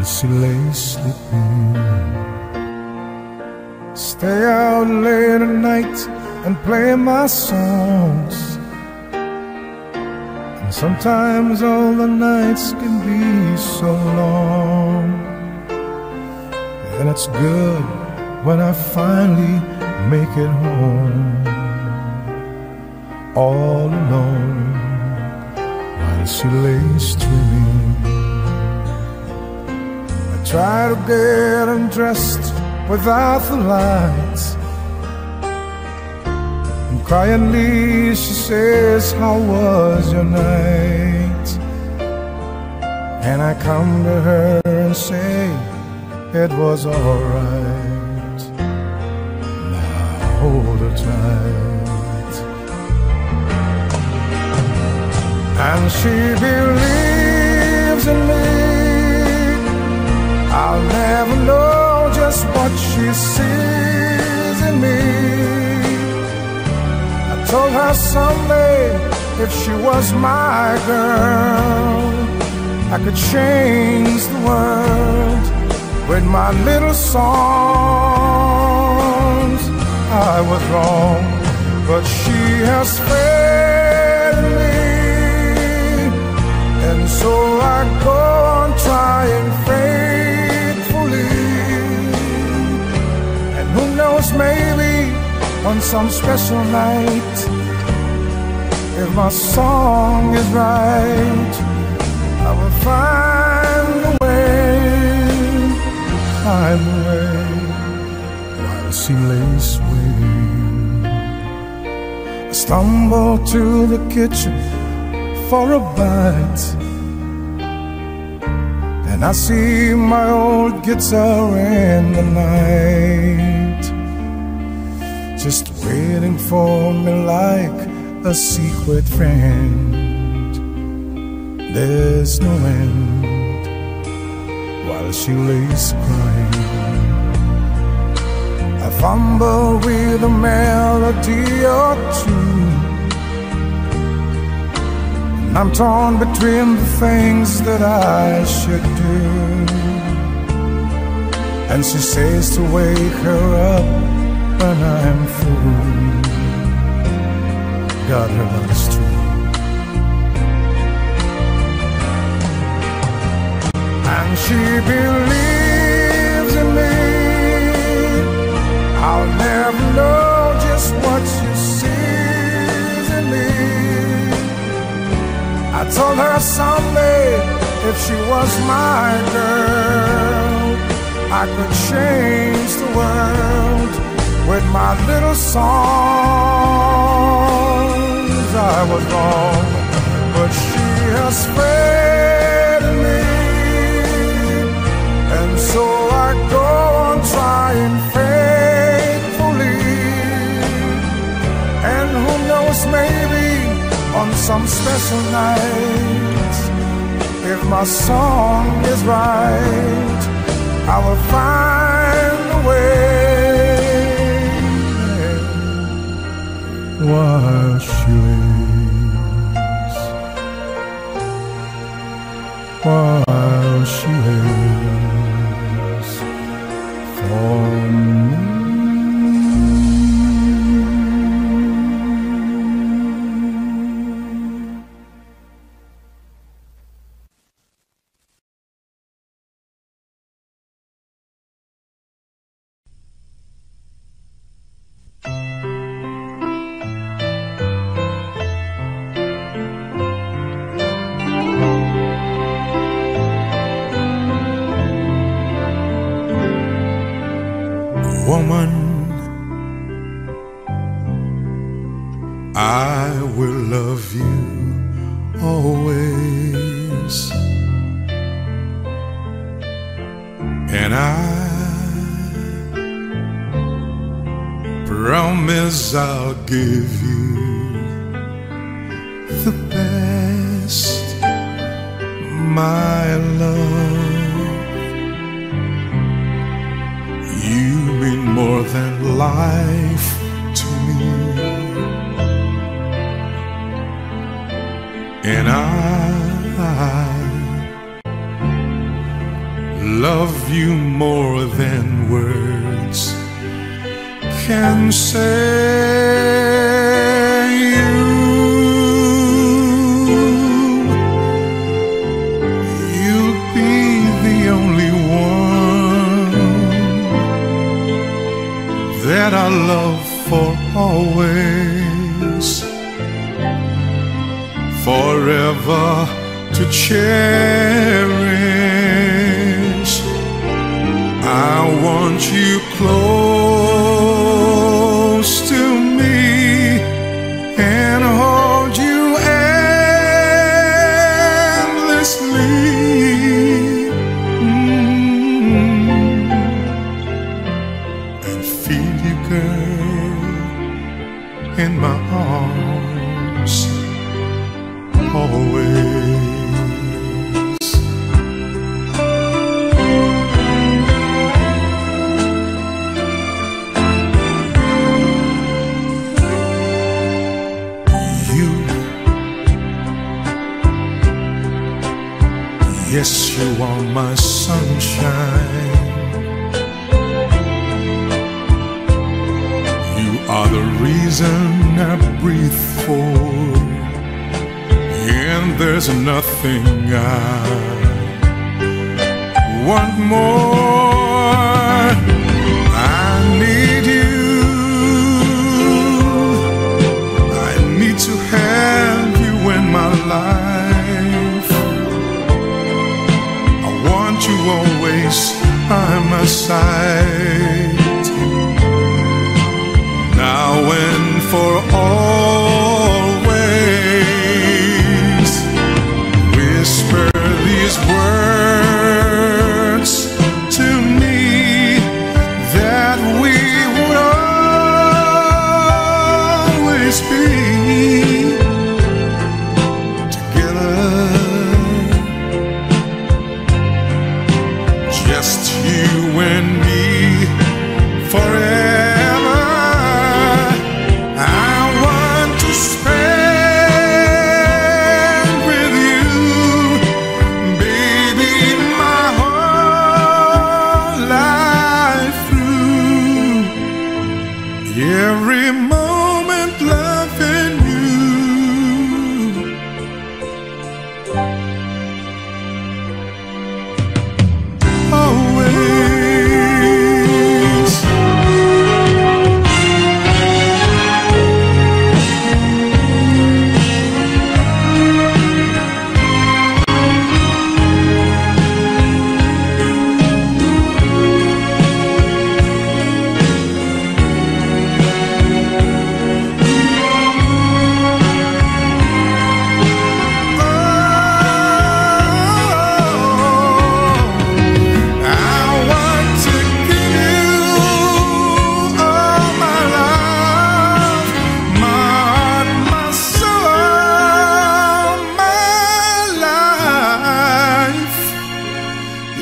as she lay sleeping. Stay out late at night and play my songs, and sometimes all the nights can be so long. And it's good when I finally make it home, all alone, while she lay streaming. I try to get undressed without the lights, and quietly she says, "How was your night?" And I come to her and say, "It was alright." And I hold her tight, and she believes in me. I'll never know just what she sees in me. I told her someday, if she was my girl, I could change the world with my little songs. I was wrong, but she has failed me, and so I go on trying faithfully. And who knows, maybe on some special night, if my song is right, I will find a way. I'm away while she lays waiting. I stumble to the kitchen for a bite, and I see my old guitar in the night, just waiting for me like a secret friend. There's no end while she lays crying. I fumble with a melody or two, and I'm torn between the things that I should do. And she says to wake her up when I'm through. God, her love is true. And she believes in me. I'll never know just what she sees in me. I told her someday, if she was my girl, I could change the world with my little songs. I was wrong, but she has failed me, and so I go on trying faithfully. And who knows, maybe on some special night, if my song is right, I will find a way while she lives, while she lives. Give you the best, my love. You mean more than life to me, and I love you more than words can say. You'll be the only one that I love for always, forever to cherish. I want you close to me and hold you endlessly, and feel you, girl, in my arms always. Yes, you are my sunshine. You are the reason I breathe for, and there's nothing I want more. I need you. I need to have you in my life. You always by my side, now and for always. Whisper these words to me that we would always be together. Just you and me forever. I want to spend with you, baby, my whole life through. Every moment loving you.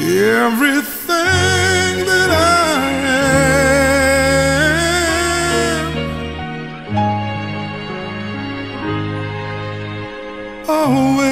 Everything that I am, always.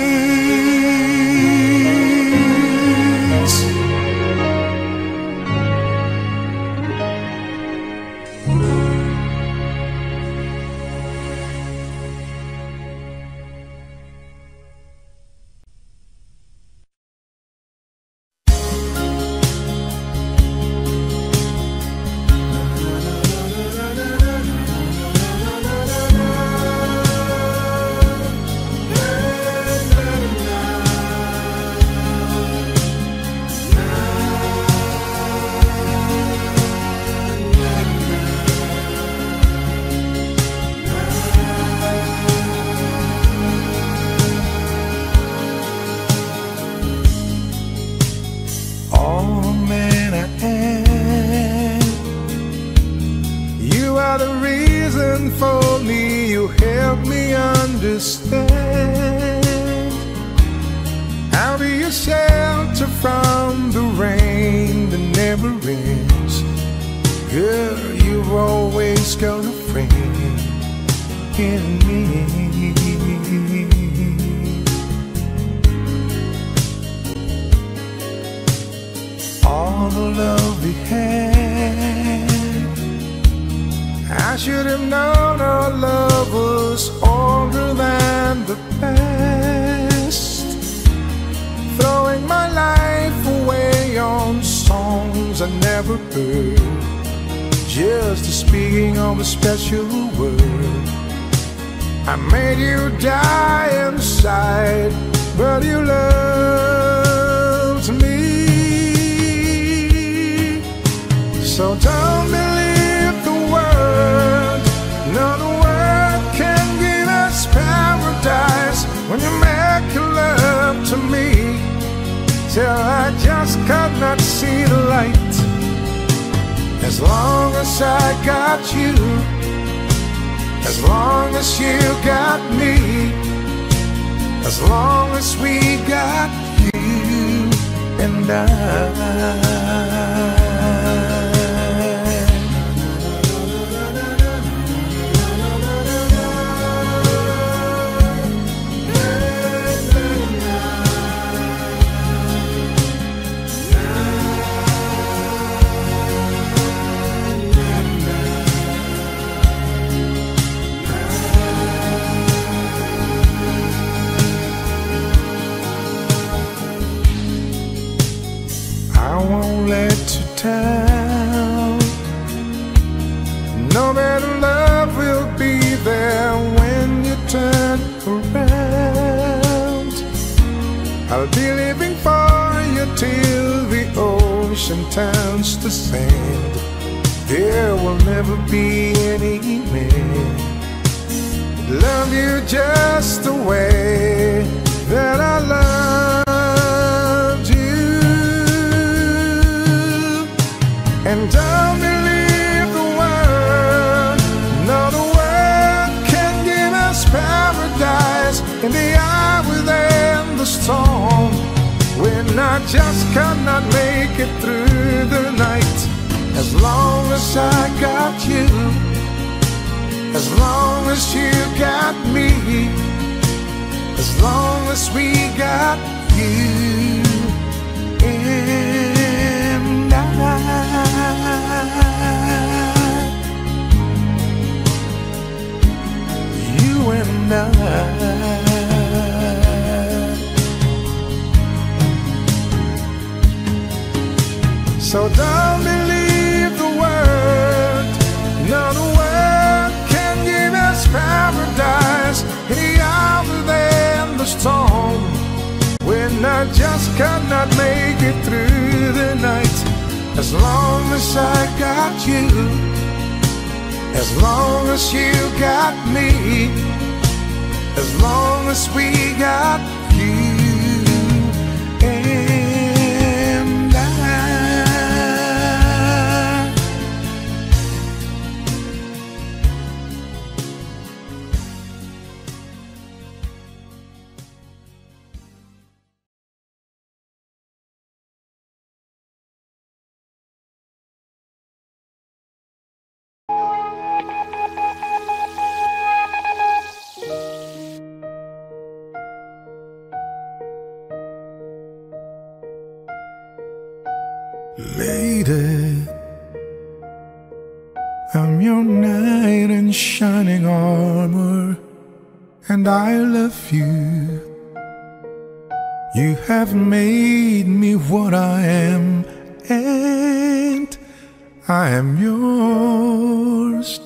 For me, you help me understand. I'll be a shelter from the rain that never ends. Girl, you've always got a friend in me. all the love we had. I should have known our love was older than the past. Throwing my life away on songs I never heard, just the speaking of a special word. I made you die inside, but you loved me. So don't believe the word. No, the word can give us paradise. When you make your love to me, till I just could not see the light. As long as I got you, as long as you got me, as long as we got you and I. Know that love will be there when you turn around. I'll be living for you till the ocean turns to sand. There will never be any man. Love you just the way that I love. And don't believe the word. No, the word can give us paradise. In the eye within the storm, when I just cannot make it through the night. As long as I got you, as long as you got me, as long as we got you. You and I. So don't believe the word. No, the word can give us paradise. In the hour than the storm, when I just cannot make it through the night. As long as I got you, as long as you got me, as long as we got you and I. Lady, I'm your knight in shining armor, and I love you. You have made me what I am, and I am yours.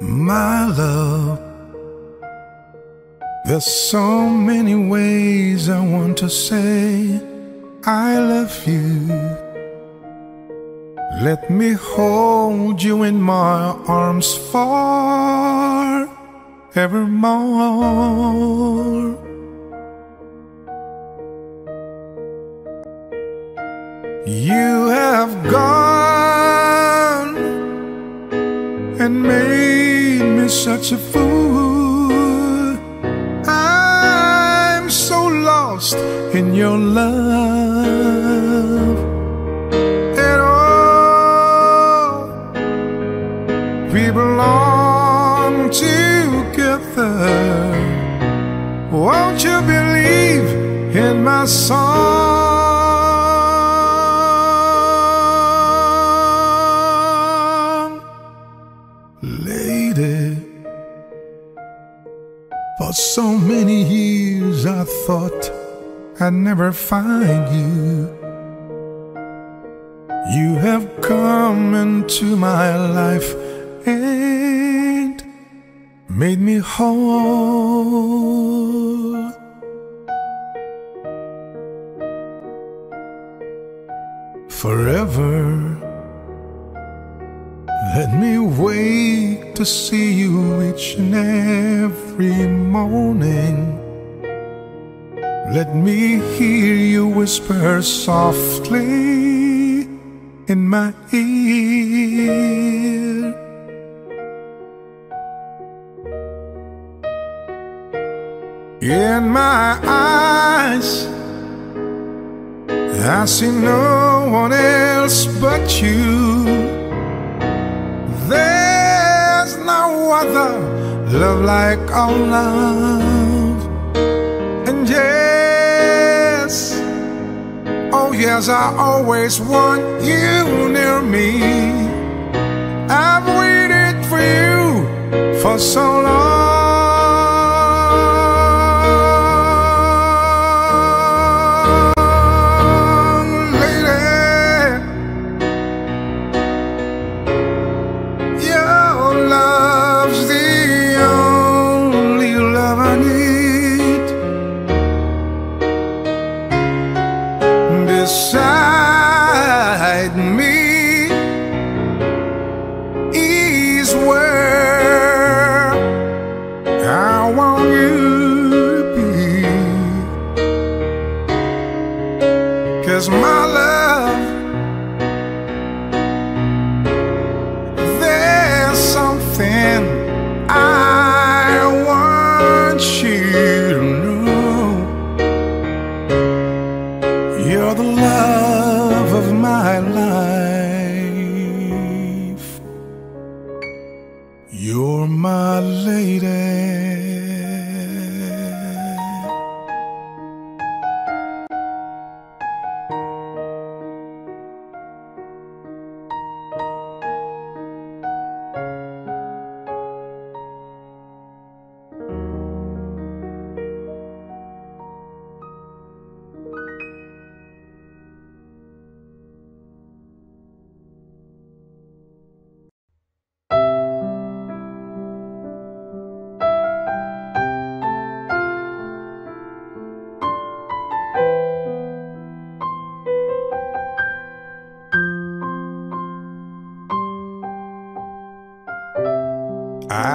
My love, there's so many ways I want to say I love you. Let me hold you in my arms forevermore. You have gone and made me such a fool. In your love at all, we belong together. Won't you believe in my song? Lady, for so many years I thought I'd never find you. You have come into my life and made me whole. Forever, let me wait to see you each and every morning. Let me hear you whisper softly in my ear. In my eyes I see no one else but you. There's no other love like our love. And yes, oh yes, I always want you near me. I've waited for you for so long. Lady, your love's the only love I need. Beside me is where I want you to be. 'Cause my love, there's something I want you to know. You're the love of my life. You're my lady.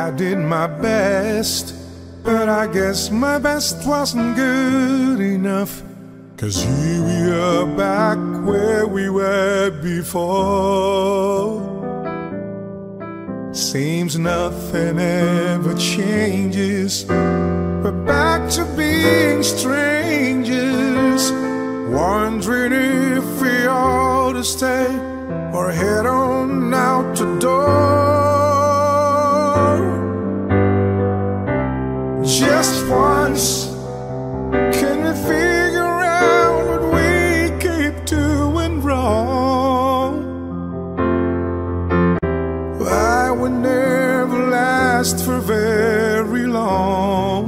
I did my best, but I guess my best wasn't good enough. 'Cause here we are back where we were before. Seems nothing ever changes. We're back to being strangers, wondering if we ought to stay or head on out the door. Just once, can we figure out what we keep doing wrong? Why we never last for very long?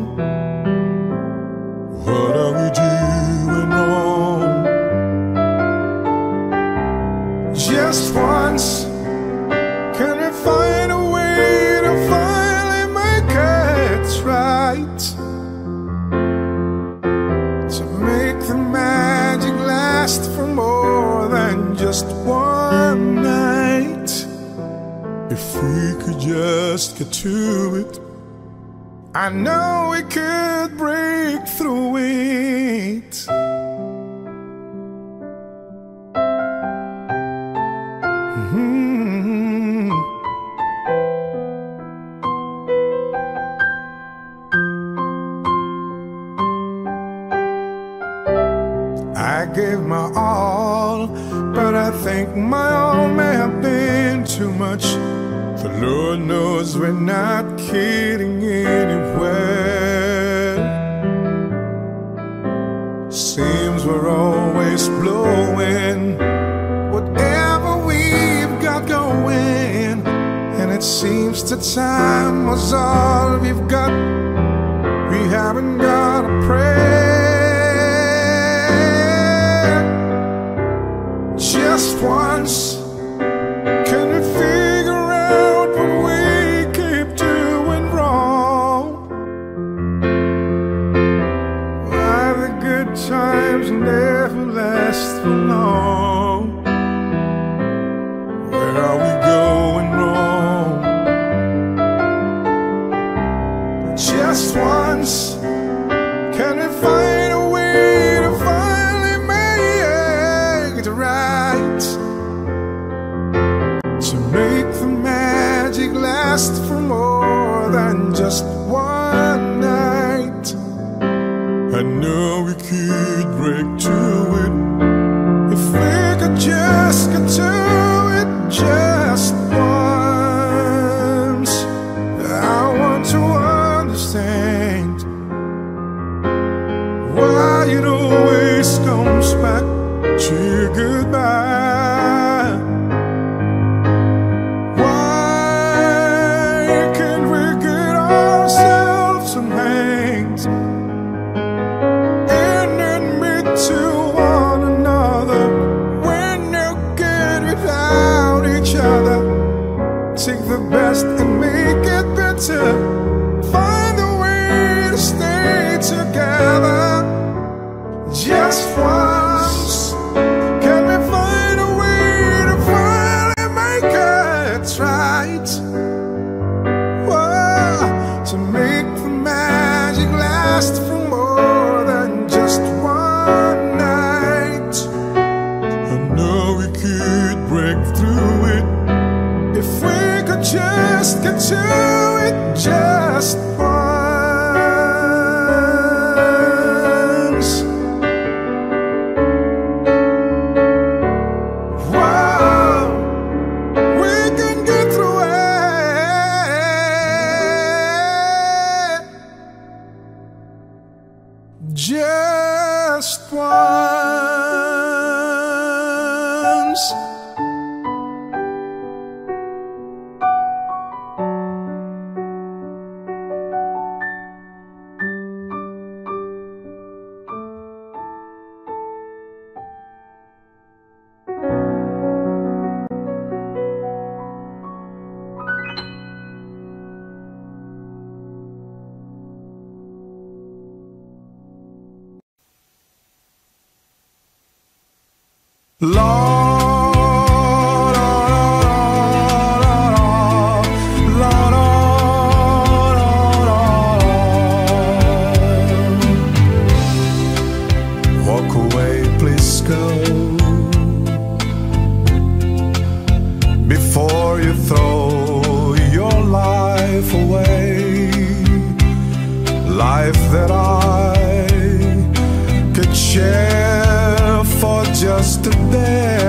What are we doing wrong? Just once, can we find a way to finally make it right? For more than just one night, if we could just get to it, I know we could break through it. I gave my all, but I think my all may have been too much. The Lord knows we're not kidding anywhere. seems that time was all we've got. We haven't got a prayer. Just once, can we figure out what we keep doing wrong? Why the good times never last for long? Where are we going wrong? Just once, can we find a way to finally make it right? To make the magic last for more than just one night. I know we could break to it if we could just get to it just once. I want to understand why it always comes back to goodbye. Why can't we get ourselves some hands and admit to one another we're no good without each other? Take the best and make it better. Find a way to stay together. Just once, can we find a way to finally make it right? Whoa, to make the magic last for more than just one night. I know we could break through it if we could just get to it just once. Wow, we can get through it just once. Walk away, please go, before you throw your life away. Life that I could share for just a day.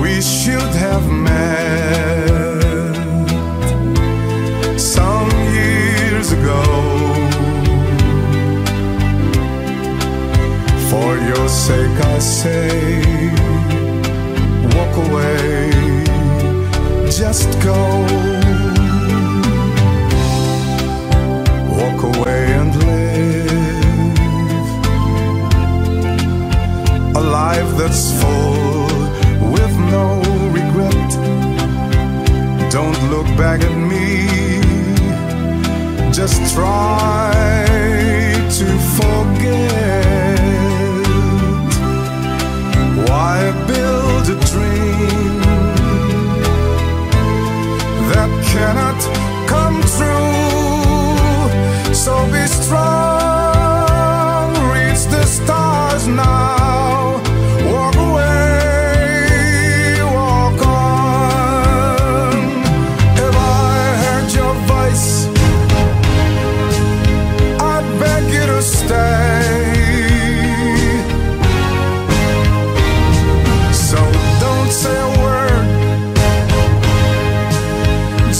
We should have met some years ago. For your sake I say, walk away, just go. Walk away and live a life that's full with no regret. Don't look back at me, just try to forget. Why build a dream that cannot come true? So be strong, reach the stars now. Walk away.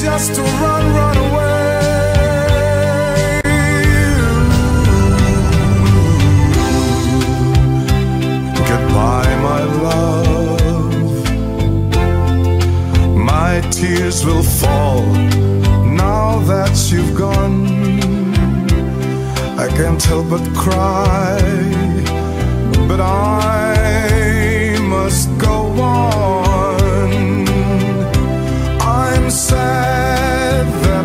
Just to run away. can't help but cry, but I must go on. I'm sad that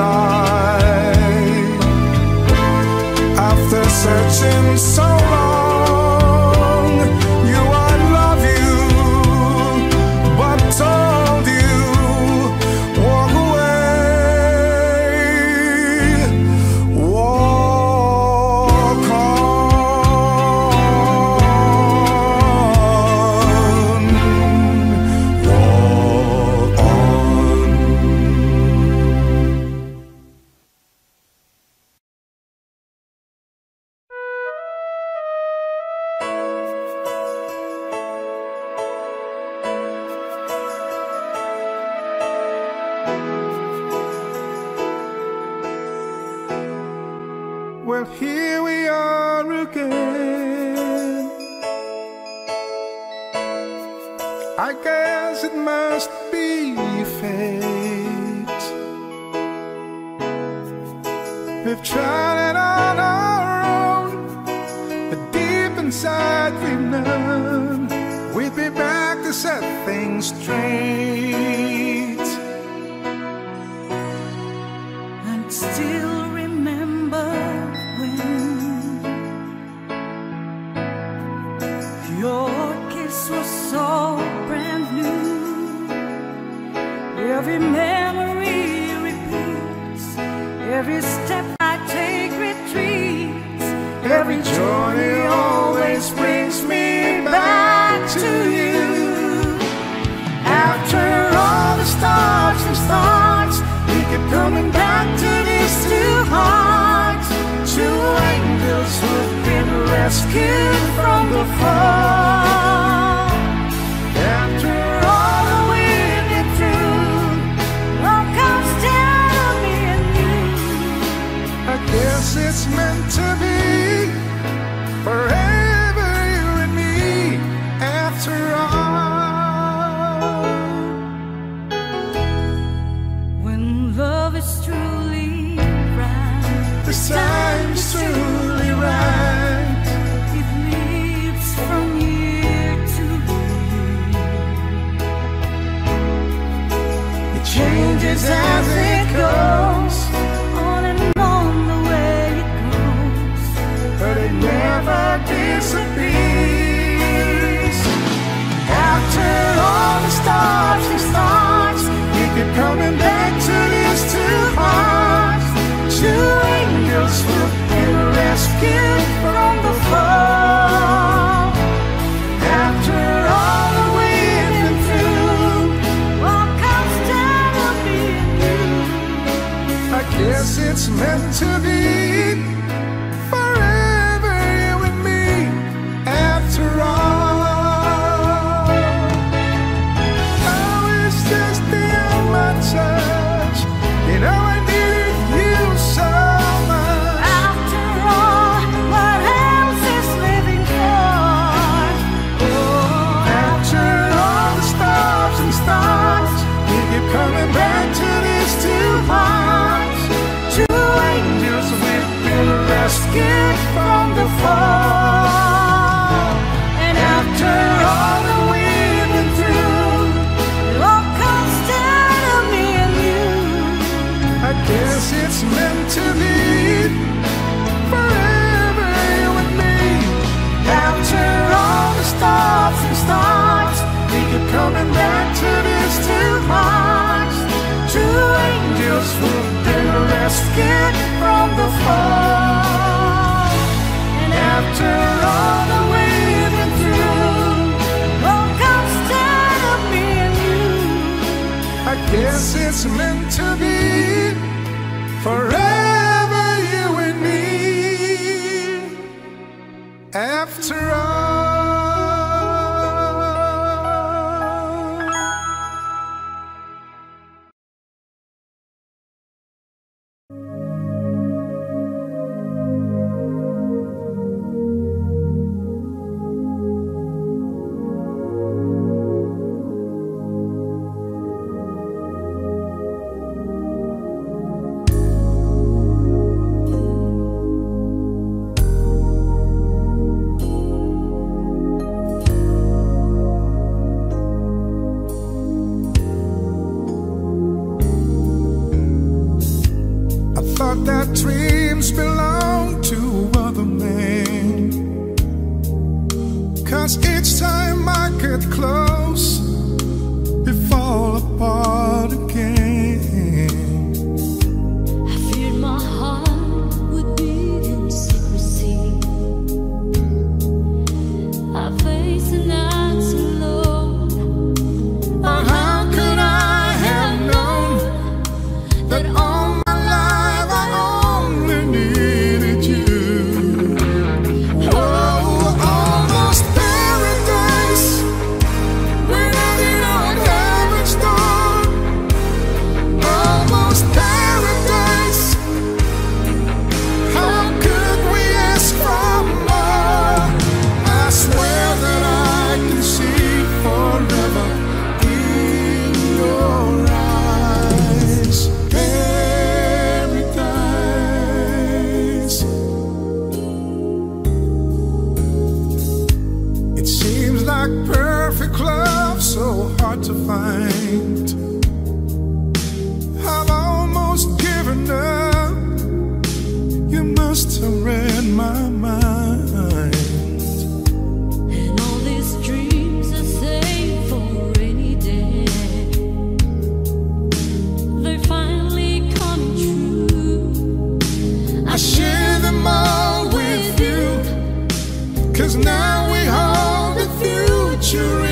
after searching so long, I hard to find. I've almost given up. You must have read my mind. And all these dreams are saved for a rainy day. They're finally coming true. I share them all with you, 'cause now we hold the future in.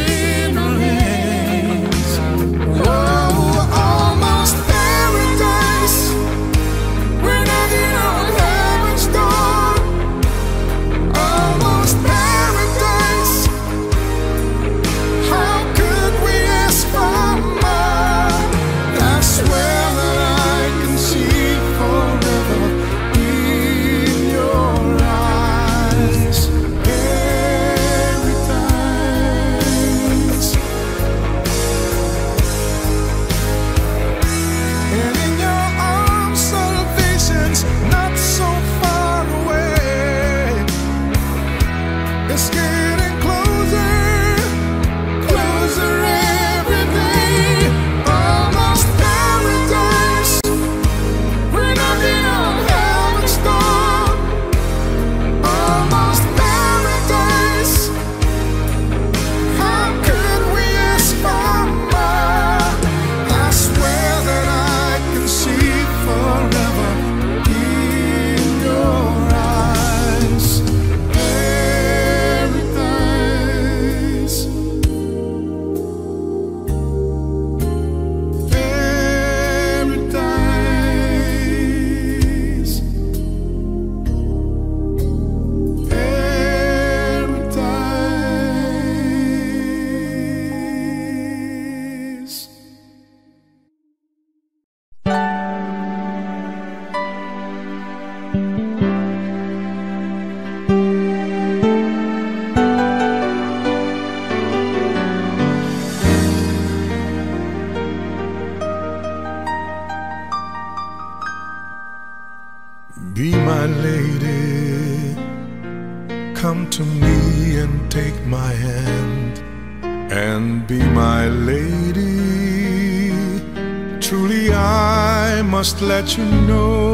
Let you know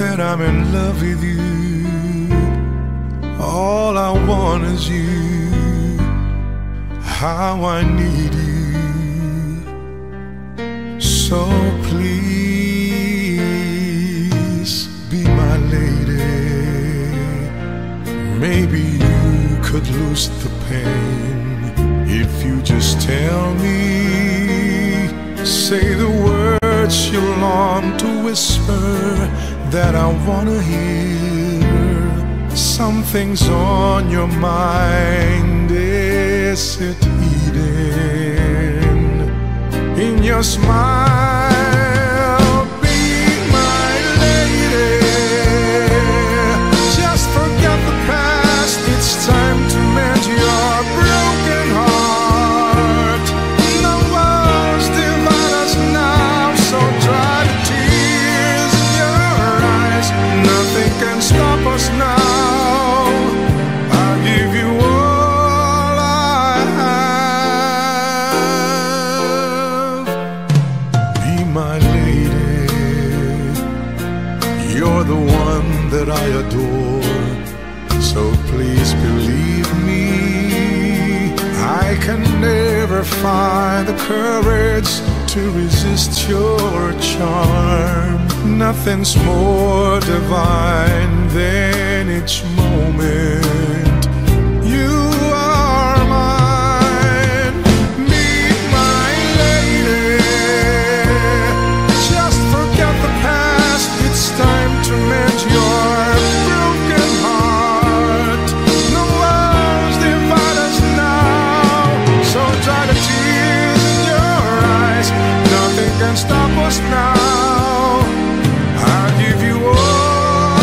that I'm in love with you. All I want is you. How I need you. So please be my lady. Maybe you could lose the pain if you just tell me. Say the word you long to whisper that I wanna hear. Something's on your mind, is it hidden in your smile? Be my lady, just forget the past, it's time to mend your broken heart. I adore, so please believe me, I can never find the courage to resist your charm. Nothing's more divine than each moment you are mine. Meet my lady, just forget the past, it's time to mend your stop us now, I'll give you all.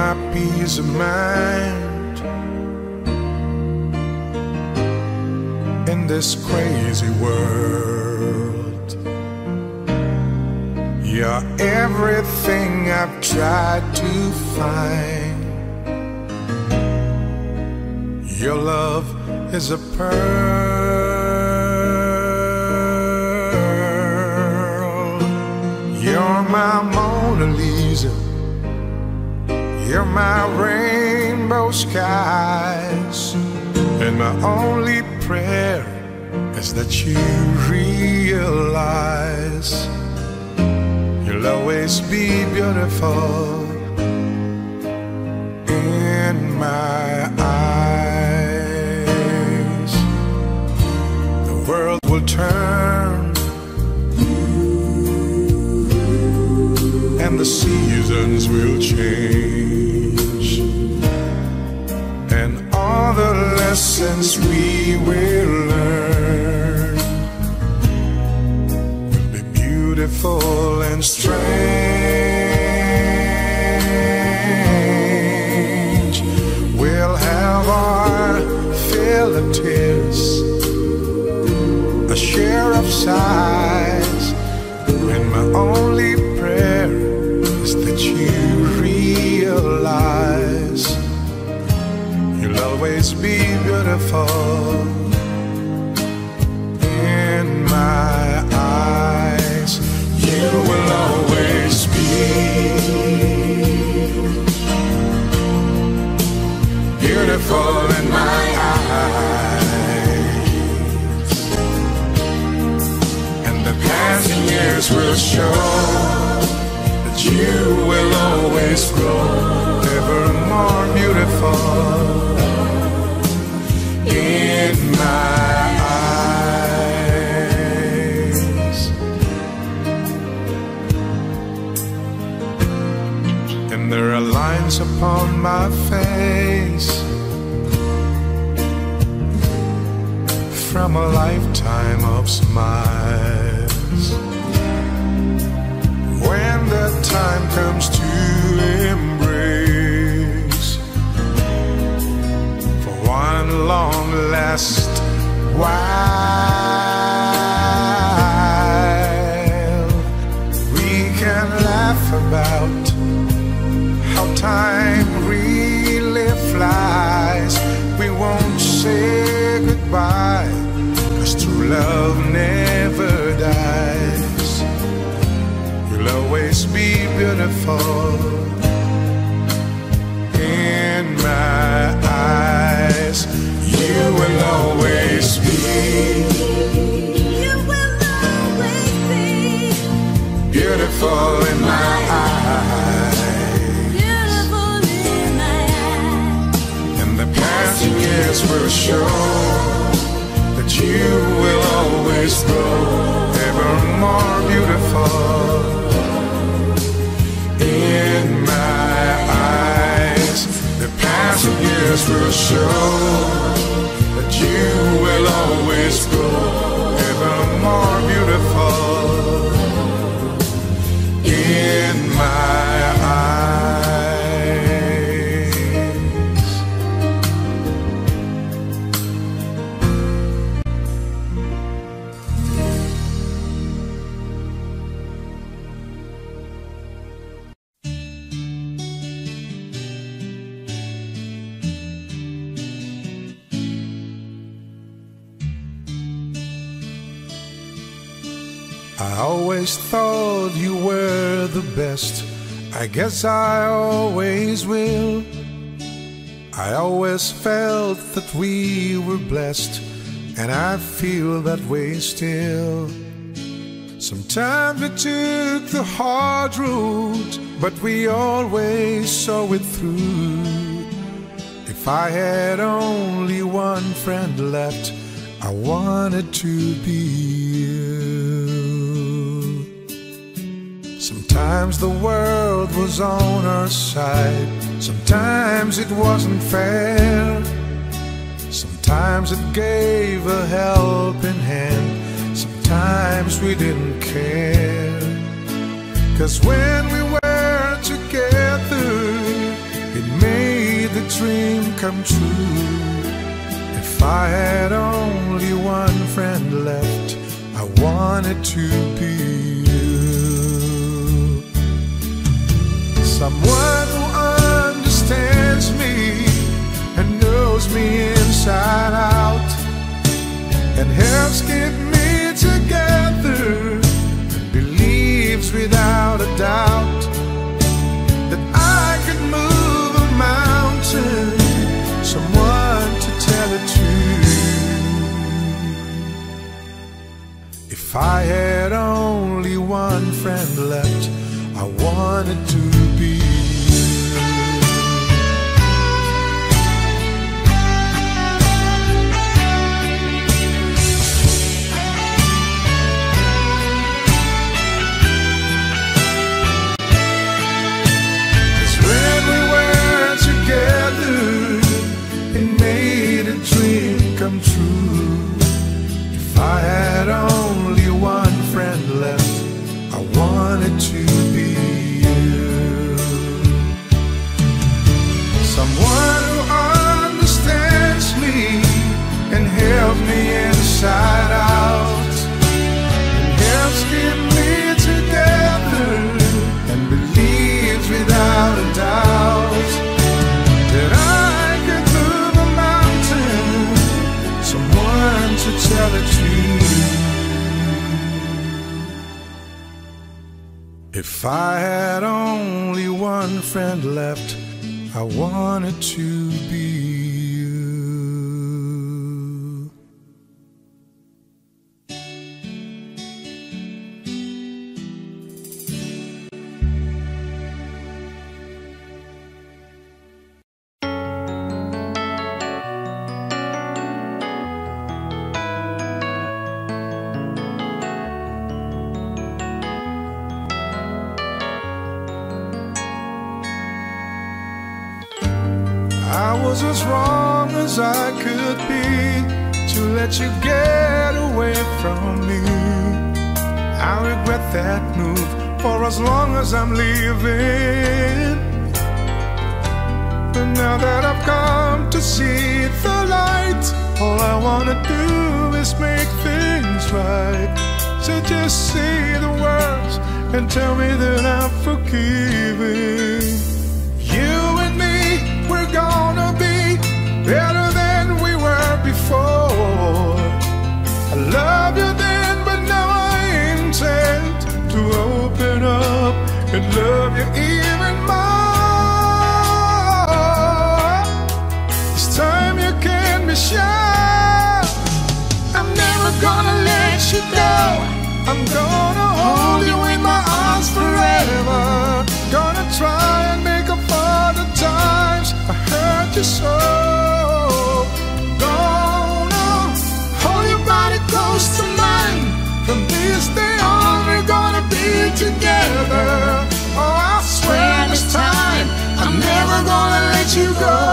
my peace of mind in this crazy world. You're everything I've tried to find. Your love is a pearl. You're my Mona Lisa. You're my rainbow skies. And my only prayer is that you realize you'll always be beautiful in my eyes. The world will turn and the seasons will change, and all the lessons we will learn will be beautiful and strange. We'll have our fill of tears, a share of sighs, and my only prayer is that you realize you'll always be beautiful in my eyes. You will always be beautiful in my eyes, and the passing years will show you will always grow ever more beautiful in my eyes. And there are lines upon my face from a lifetime of smiles. When the time comes to embrace for one long last while, we can laugh about how time really flies. We won't say goodbye, 'cause true love never dies. You'll always be beautiful in my eyes. You will always be. You will always be beautiful in my eyes. Beautiful in my eyes. And the passing years will show that you will always grow ever more beautiful. In my eyes, the passing years will show that you will always grow ever more beautiful in my thought you were the best. I guess I always will. I always felt that we were blessed, and I feel that way still. Sometimes we took the hard road, but we always saw it through. If I had only one friend left, I wanted to be you. Sometimes the world was on our side, sometimes it wasn't fair, sometimes it gave a helping hand, sometimes we didn't care. 'Cause when we were together, dream come true. If I had only one friend left, I wanted to be you. Someone who understands me and knows me inside out, and helps get me together, and believes without a doubt that I could move a mountain. Someone to tell it to. If I had only one friend left, I wanted to be. Come true. If I had only one friend left, I wanted to be you. Someone who understands me and helps me inside out, and helps get me together, and believes without a doubt that I to tell the truth. If I had only one friend left, I wanted to be you. As wrong as I could be to let you get away from me. I regret that move for as long as I'm living. But now that I've come to see the light, all I wanna do is make things right. So just say the words and tell me that I'm forgiving. You and me, we're gonna be better than we were before. I loved you then, but now I intend to open up and love you even more. This time you can be sure I'm never gonna let you go. I'm gonna hold you in my arms forever. Gonna try and make up for the times I hurt you so. Close to mine. From this day on, we're gonna be together. Oh, I swear this time I'm never gonna let you go.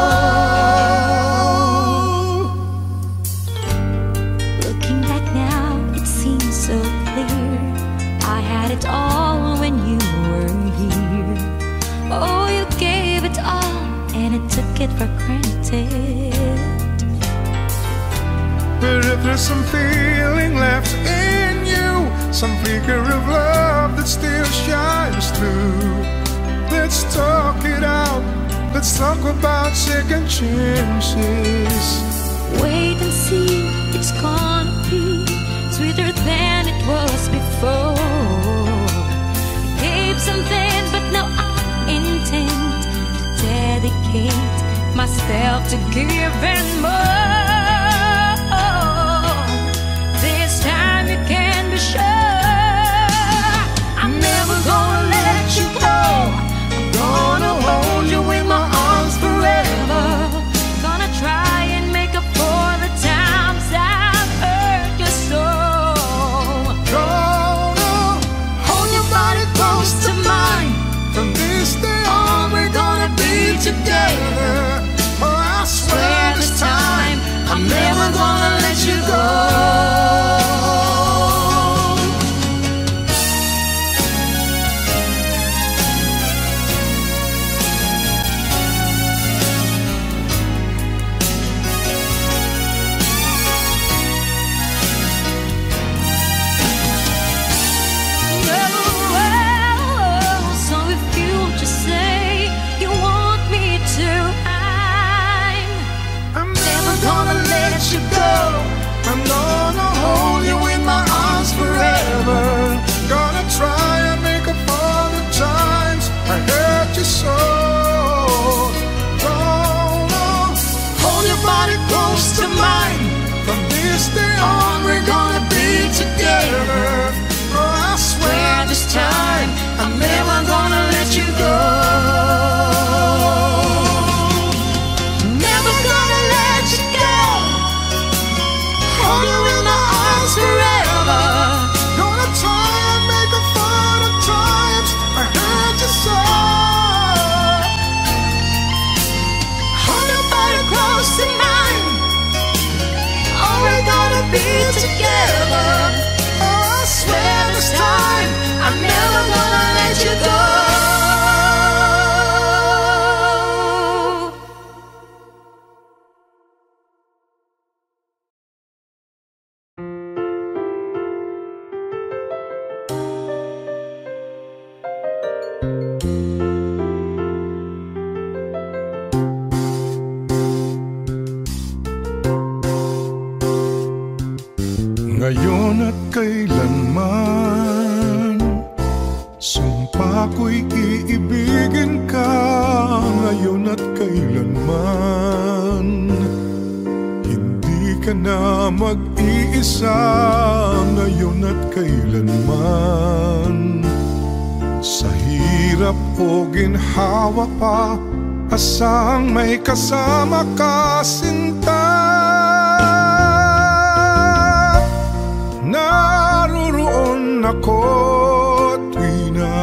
Looking back now, it seems so clear. I had it all when you were here. Oh, you gave it all, and it took it for granted. But if there's some feeling left in you, some flicker of love that still shines through, let's talk it out. Let's talk about second chances. Wait and see, it's gonna be sweeter than it was before. I gave something, but now I intend to dedicate myself to giving more. Sure, I'm never gonna let you go. I'm gonna hold you in my arms forever. Gonna try and make up for the times I've hurt your soul. Gonna hold your body close to mine. From this day on, we're gonna be together. Oh, I swear this time ngayon at kailanman. Sumpa ko'y iibigin ka ngayon at kailanman. Hindi ka na mag-iisa ngayon at kailanman. Sa hirap o ginhawa pa, asang may kasama ka, sinta. Naruroon ako tuwina,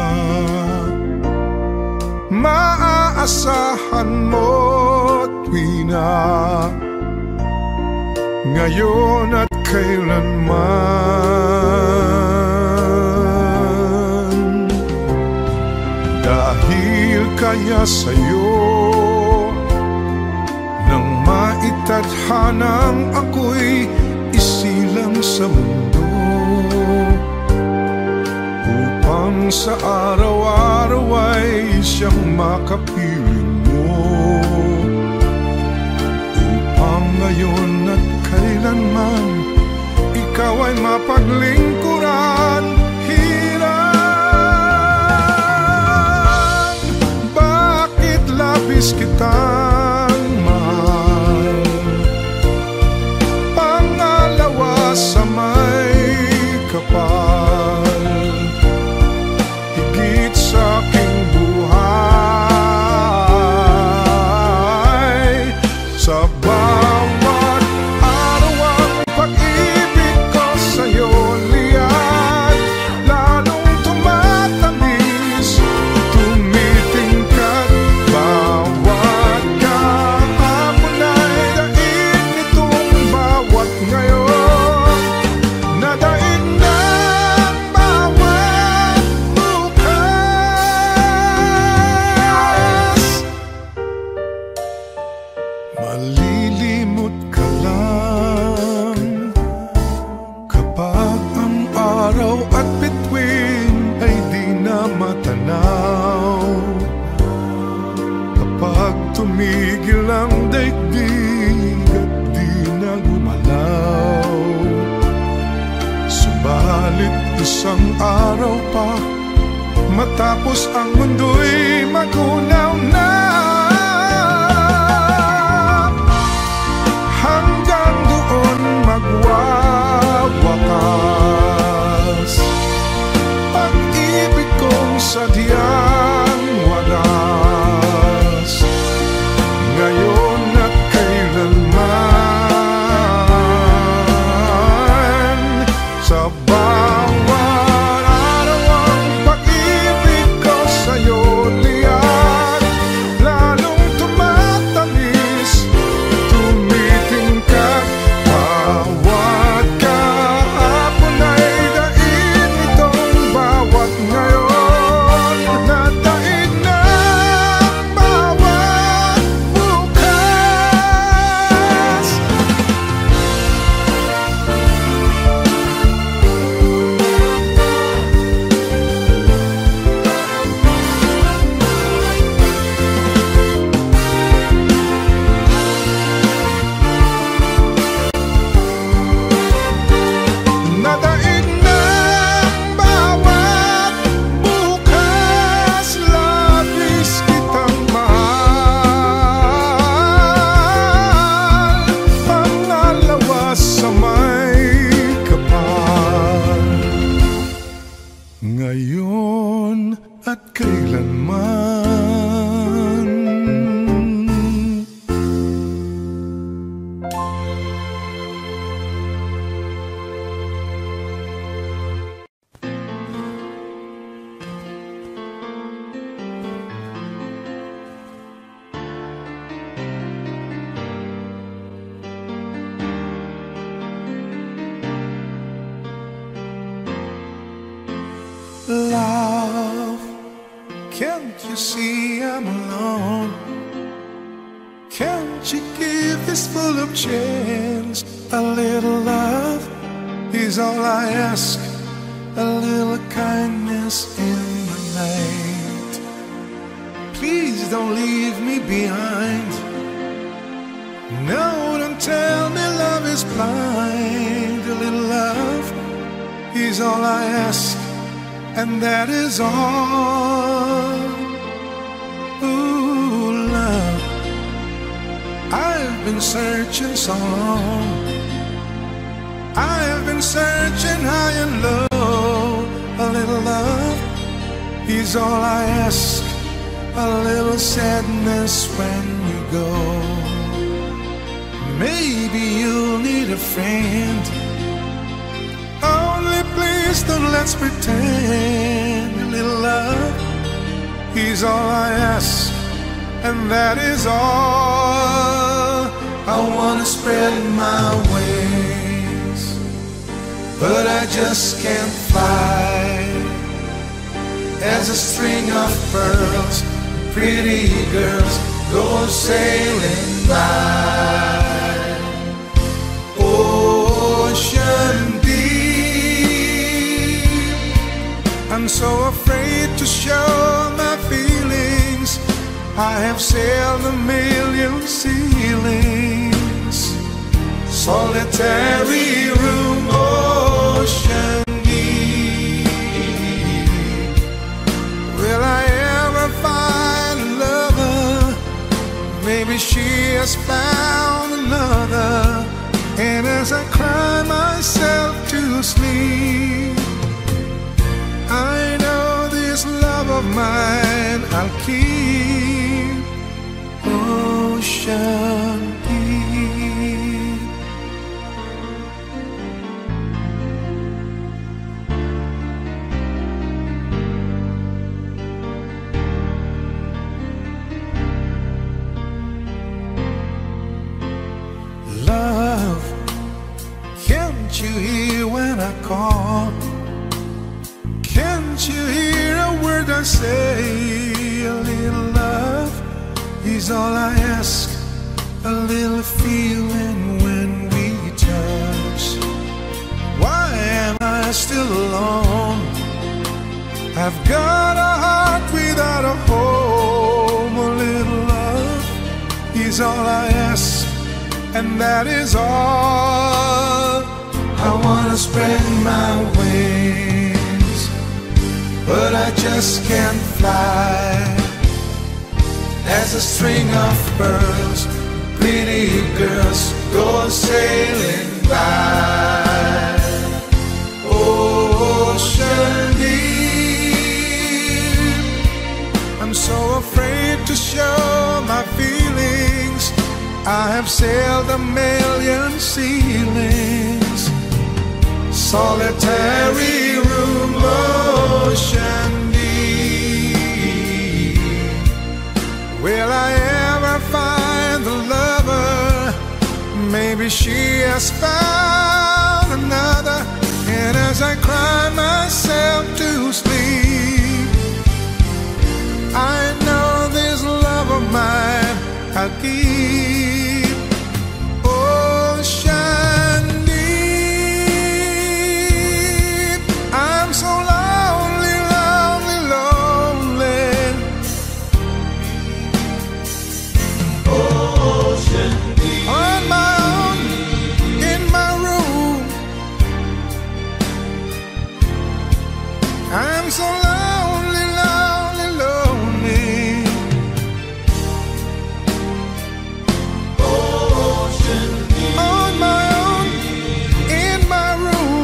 maaasahan mo tuwina, ngayon at kailanman. Dahil kaya sa'yo tadhanang ako'y isilang sa mundo, upang sa araw-araw ay siyang makapiling mo, upang ngayon at kailanman ikaw ay mapaglingkuran. Hirang bakit labis kita sa may kapal, higit sa aking buhay, sa bawat araw ang pag-ibig ko sa'yo liyan, lalong tumatamis, tumitingkad, bawat kahapon ay daig nitong bawat ngayon. Tumigil ang daigdig at di na gumalaw, subalit isang araw pa matapos ang mundo'y magunaw na. Hanggang doon magwawakas ang ibig kong sadyang wagas. Blind, a little love, He's all I ask, and that is all. Ooh, love, I've been searching so long. I've been searching high and low. A little love, he's all I ask. A little sadness when you go. Maybe you'll need a friend. Only please don't let's pretend. A little love, he's all I ask, and that is all. I wanna spread my wings, but I just can't fly. As a string of pearls, pretty girls go sailing by. Ocean deep, I'm so afraid to show my feelings. I have sailed a million ceilings. Solitary room, ocean deep. Will I ever find a lover? Maybe she has found another. And as I cry myself to sleep, I know this love of mine I'll keep. Ocean deep. Love, can't you hear when I call? Can't you hear a word I say? A little love is all I ask. A little feeling when we touch. Why am I still alone? I've got a heart without a home. A little love is all I ask, and that is all. I wanna spread my wings, but I just can't fly. As a string of pearls, pretty girls go sailing by. Ocean deep, I'm so afraid to show my feelings. I have sailed a million ceilings. Solitary room, ocean deep. Will I ever find the lover? Maybe she has found another. And as I cry myself to sleep, I know this love of mine I'll keep. Ocean deep. So lonely, lonely, lonely. Ocean deep. On my own, in my room.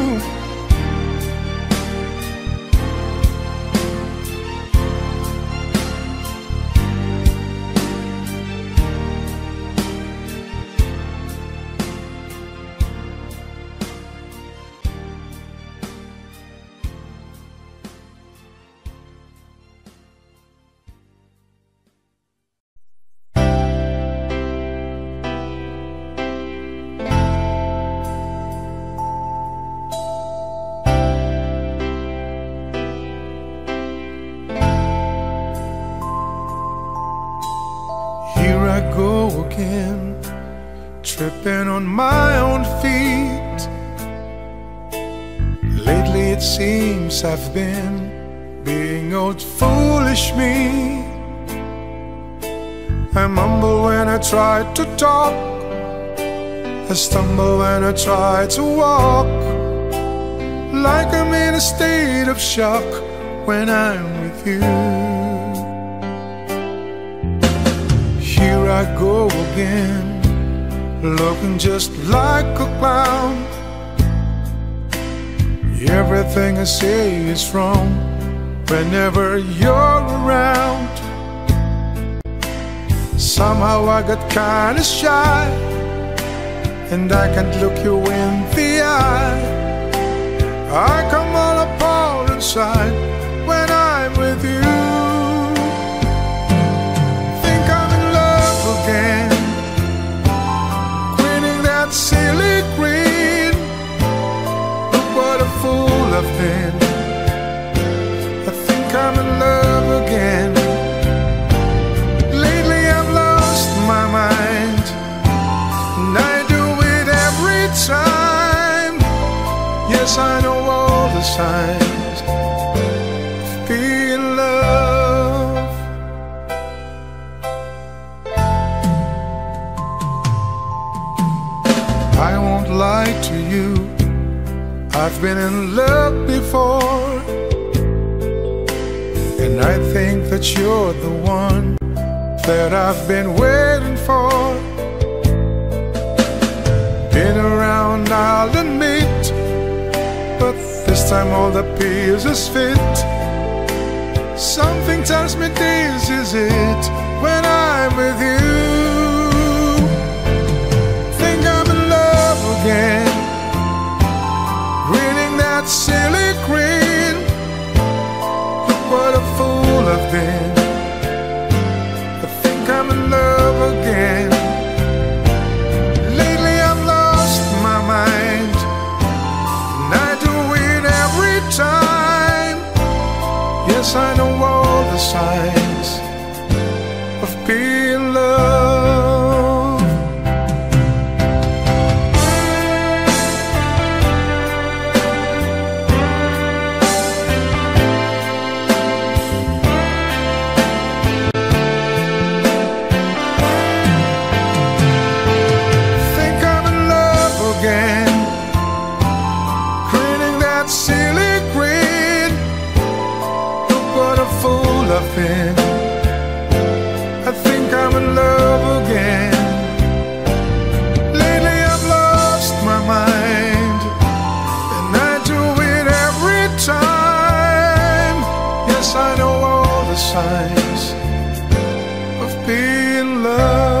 Tripping on my own feet. Lately it seems I've been being old foolish me. I mumble when I try to talk. I stumble when I try to walk. Like a a state of shock when I'm with you. Here I go again, looking just like a clown. Everything I say is wrong whenever you're around. Somehow I got kinda shy, and I can't look you in the eye. I come all apart inside when I'm with you. Think I'm in love again, quitting that silly grin. Look what a fool I've been. I think I'm in love again. Lately I've lost my mind, and I do it every time. Yes, I know all the signs of being in love. I won't lie to you, I've been in love before, and I think that you're the one that I've been waiting for. Been around, I'll admit, but this time all the pieces fit. Something tells me this is it when I'm with you. Think I'm in love again, reading that silly grin. Look what a fool I've been. I think I'm in love again. Lately I've lost my mind, and I do it every time. Yes, I know all the signs of being in love. I think I'm in love again. Lately I've lost my mind, and I do it every time. Yes, I know all the signs of being in love.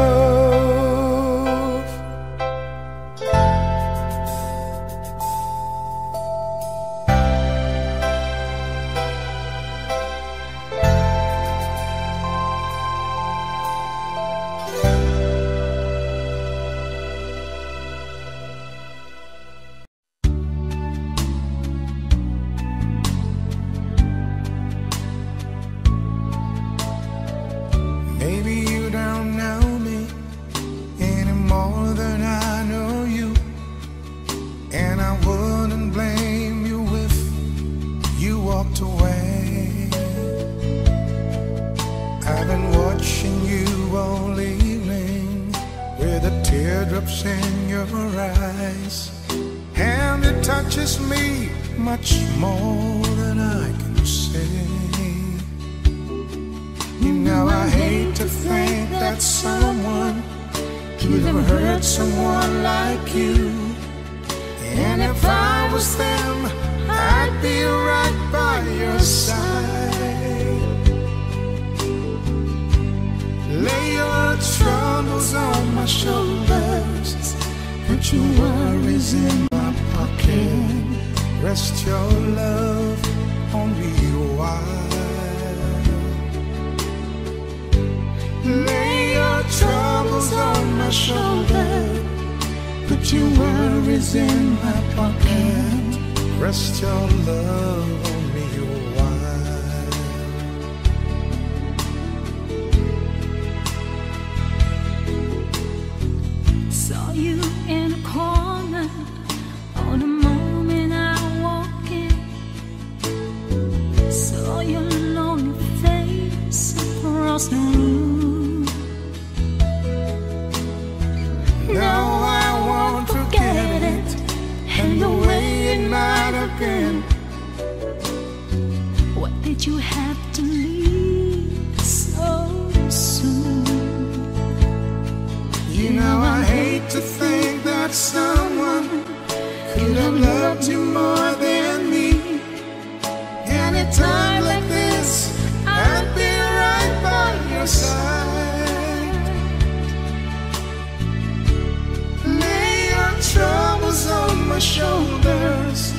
my shoulders,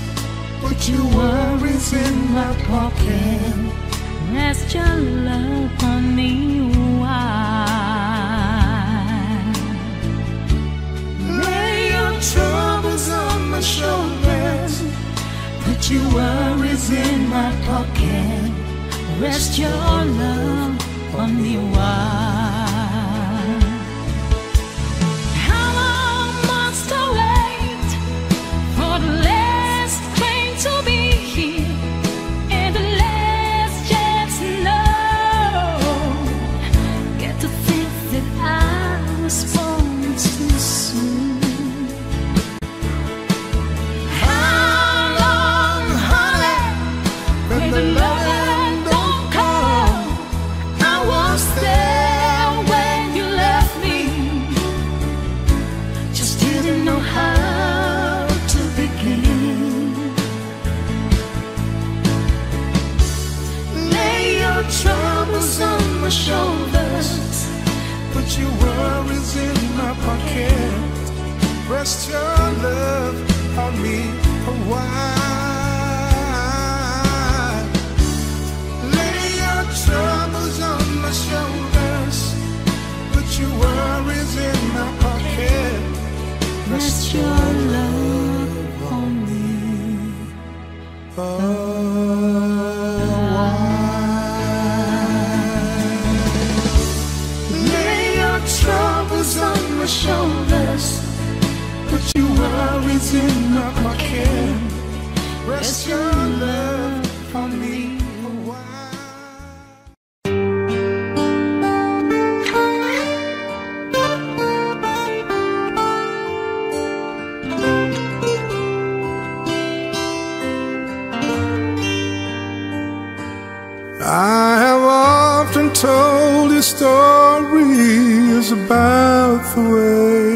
put your worries in my pocket. Rest your love on me, why? Lay your troubles on my shoulders, put your worries in my pocket. Rest your love on me, why? Shoulders, put your worries in my pocket. Rest your love on me a while. Lay your troubles on my shoulders, put your worries in my pocket. Rest your love on me. Oh. Shoulders, put your worries in my pocket. Rest your love on me. I have often told you stories about the way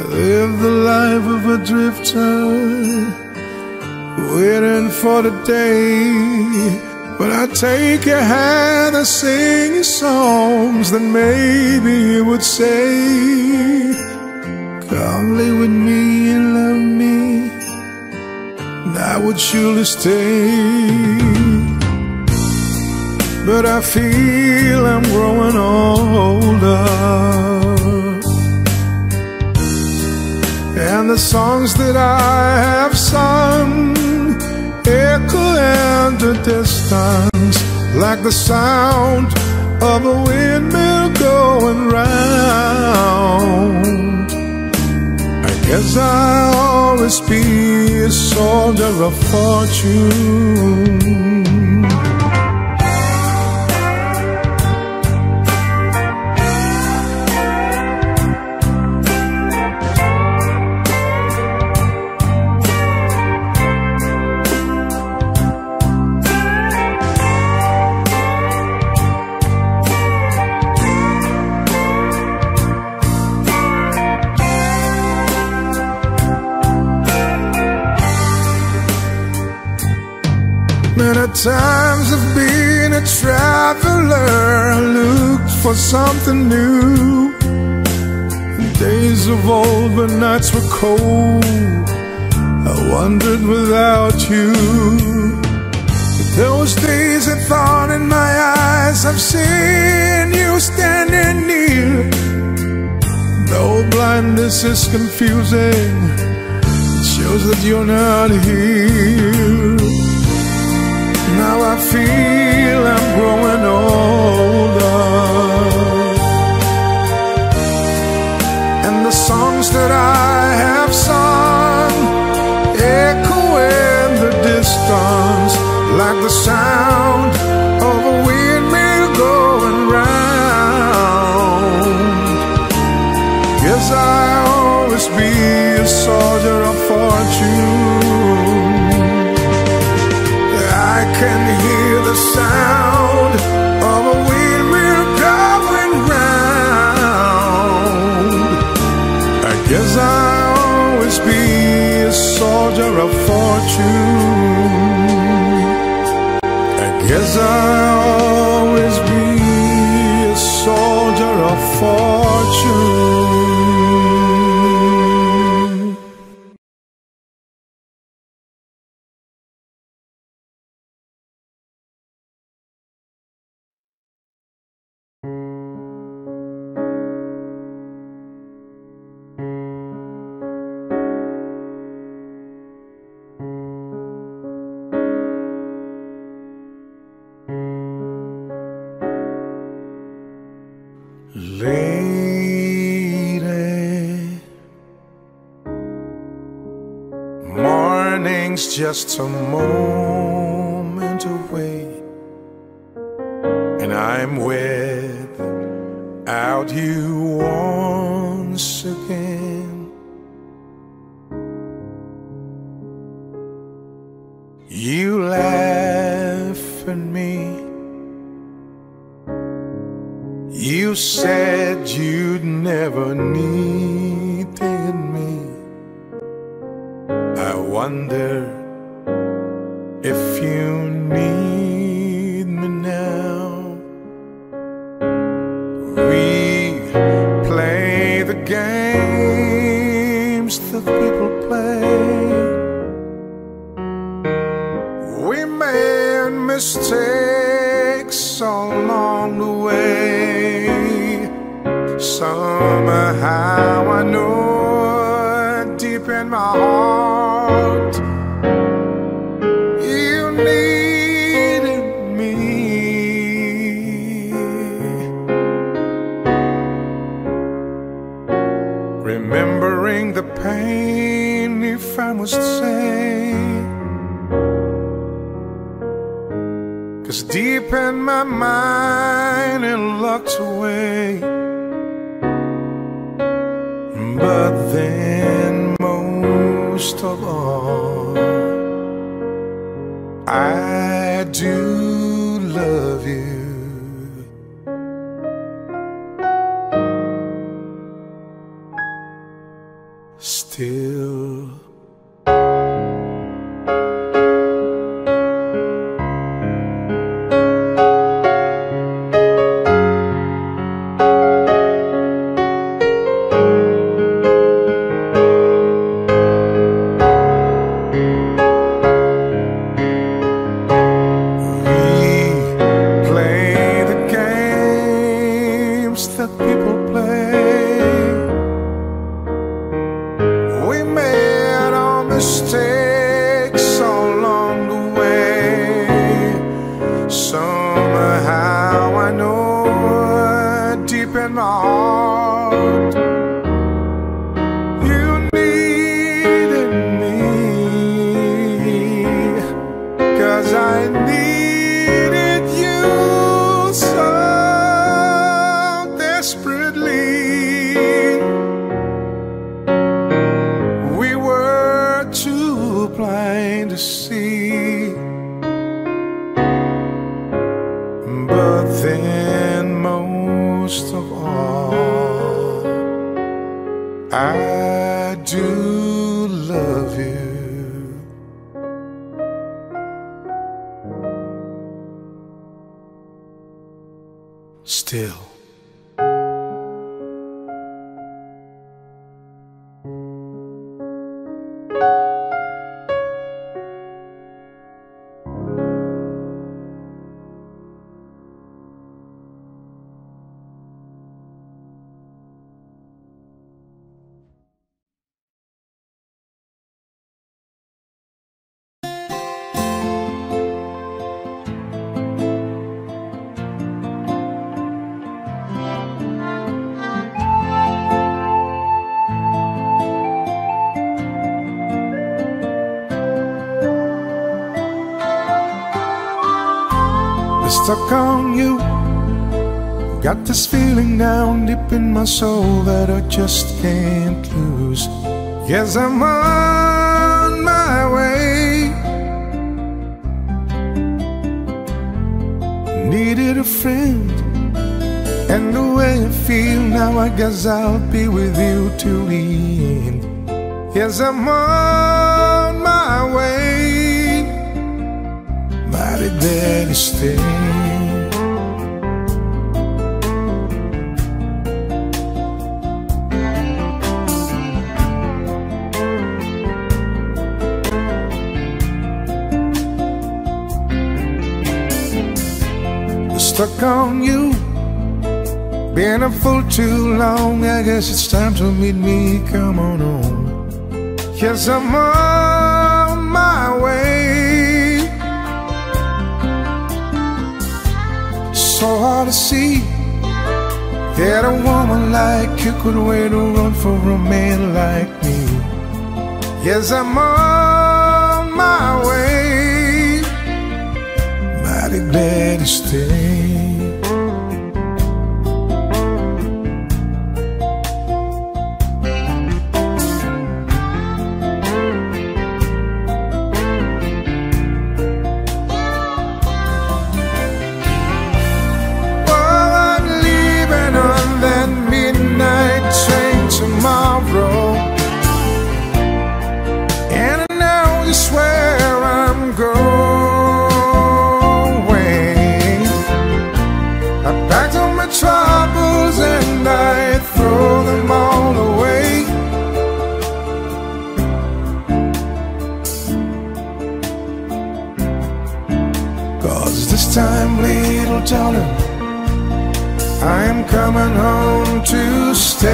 I lived the life of a drifter, waiting for the day when I take your hand and sing you songs that maybe you would say, come live with me and love me, and I would surely stay. But I feel I'm growing older, and the songs that I have sung echo in the distance like the sound of a windmill going round. I guess I'll always be a soldier of fortune. Times of being a traveler, I looked for something new. Days of old but nights were cold, I wandered without you. Those days I thought in my eyes, I've seen you standing near. No, blindness is confusing, it shows that you're not here. Now I feel I'm growing older, and the songs that I have sung echo in the distance like the sound of a windmill going round. Yes, I'll always be a soldier of fortune. I can hear the sound of a windmill going round. I guess I'll always be a soldier of fortune. I guess I'll always be a soldier of fortune. morning's just a moment away, and I'm without you once again. You laugh at me, you said you'd never needed me. I wonder if you need me now. We play the games that people play. We made mistakes along the way. Somehow I know deep in my heart you needed me. Remembering the pain, if I must say, 'cause deep in my mind it locked away. But then most of all, I do love you. Still, that people play. We made our mistakes along the way. Somehow I know deep in my heart you needed me, 'cause I needed you so desperately. We were too blind to see. But then most of all, I do love you. Still. Stuck on you, got this feeling down deep in my soul that I just can't lose. Yes, I'm on my way. Needed a friend, and the way I feel now, I guess I'll be with you till the end. Yes, I'm on my way. But it better stay. Stuck on you, been up for too long. I guess it's time to meet me, come on home. Yes, I'm on my way. So hard to see that a woman like you could wait around for a man like me. Yes, I'm on this time, little darling, I am coming home to stay.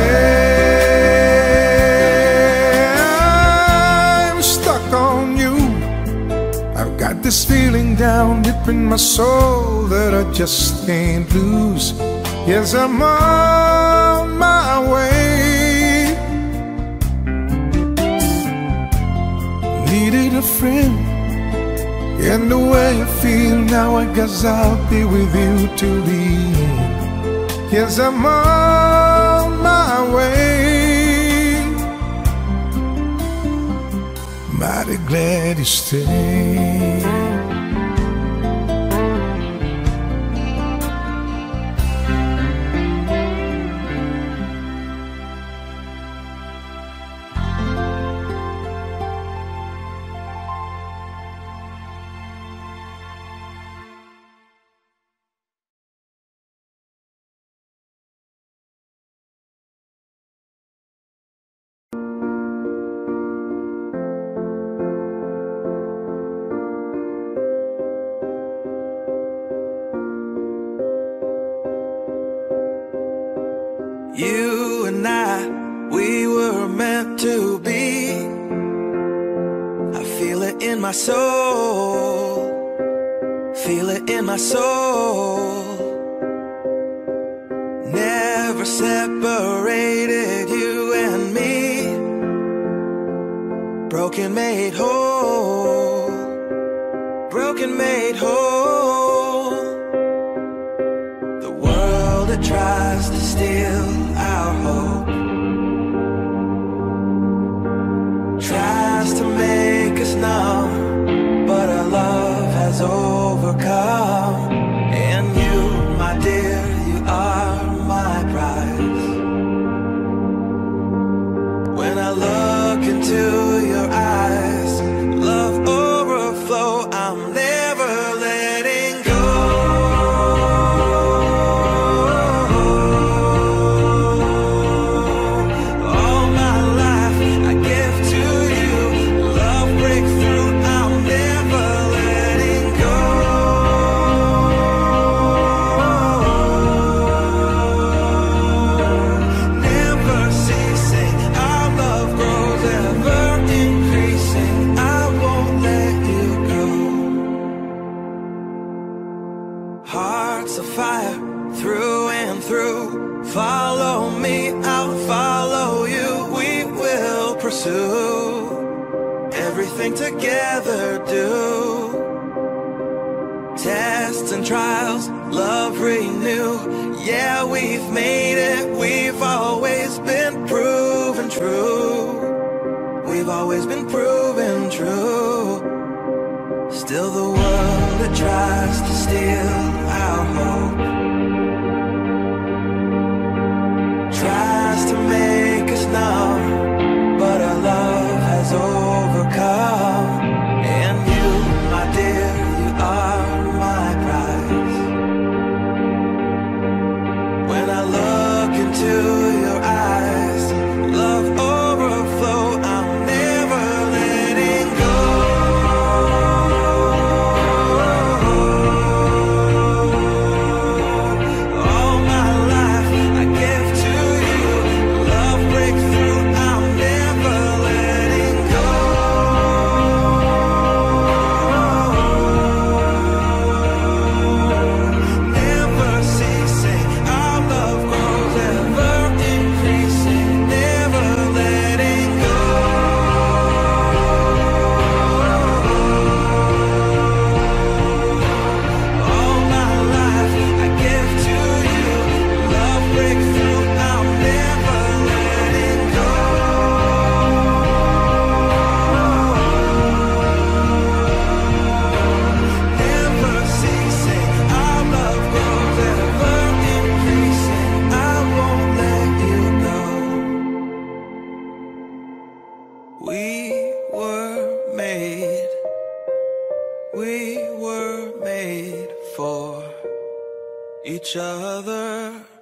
I'm stuck on you. I've got this feeling down deep in my soul that I just can't lose. Yes, I'm on my way. Needed a friend, and the way I feel now, I guess I'll be with you till the end. Yes, I'm on my way. Mighty glad you stayed. You and I, we were meant to be. I feel it in my soul, feel it in my soul. Never separated, you and me. Broken made whole, broken made whole. The world that tries to steal our hope tries to make us numb, but our love has overcome. And you, my dear, you are my prize. When I look into your eyes, love overflow, I'm never letting go. Together do tests and trials, love renew. Yeah, we've made it, we've always been proven true. We've always been proven true. Still the world that tries to steal our hope tries to make us numb, but our love has overcome. And you, my dear, you are my prize. When I look into your eyes, love overflow, I'm never letting go. All my life I give to you. Love breakthrough, I'm never letting go. We were made for each other.